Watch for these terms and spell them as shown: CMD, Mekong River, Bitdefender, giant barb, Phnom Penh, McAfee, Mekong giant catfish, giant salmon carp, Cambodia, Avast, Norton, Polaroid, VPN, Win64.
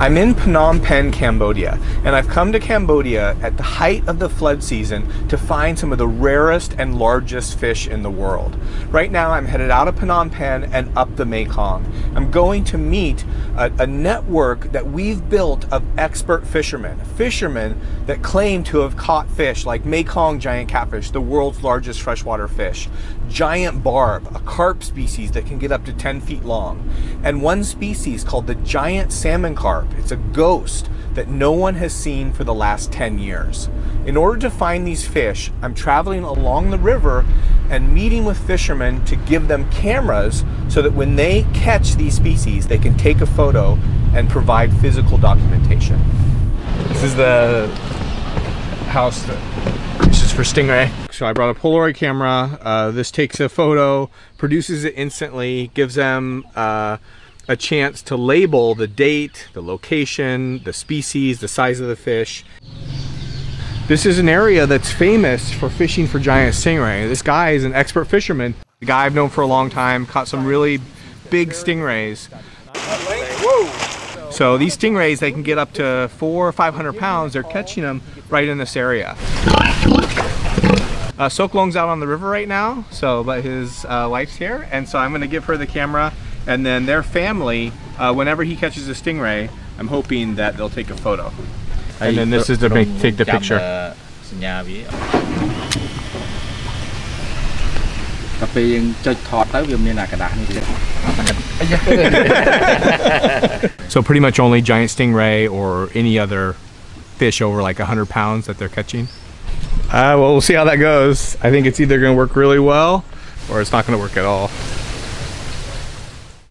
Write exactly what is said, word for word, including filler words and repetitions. I'm in Phnom Penh, Cambodia, and I've come to Cambodia at the height of the flood season to find some of the rarest and largest fish in the world. Right now I'm headed out of Phnom Penh and up the Mekong. I'm going to meet a, a network that we've built of expert fishermen, fishermen that claim to have caught fish like Mekong giant catfish, the world's largest freshwater fish, giant barb, a carp species that can get up to ten feet long, and one species called the giant salmon carp. It's a ghost that no one has seen for the last ten years. In order to find these fish, I'm traveling along the river and meeting with fishermen to give them cameras so that when they catch these species, they can take a photo and provide physical documentation. This is the house that this is for stingray. So I brought a Polaroid camera. Uh, this takes a photo, produces it instantly, gives them uh, a chance to label the date, the location, the species, the size of the fish. This is an area that's famous for fishing for giant stingray. This guy is an expert fisherman. The guy I've known for a long time, caught some really big stingrays. Whoa. So these stingrays, they can get up to four or five hundred pounds. They're catching them right in this area. Uh, Soklong's out on the river right now, so but his uh, wife's here, and so I'm going to give her the camera. And then their family, uh, whenever he catches a stingray, I'm hoping that they'll take a photo. And then this is to make, take the picture. So pretty much only giant stingray or any other fish over like one hundred pounds that they're catching. Uh, well, we'll see how that goes. I think it's either going to work really well or it's not going to work at all.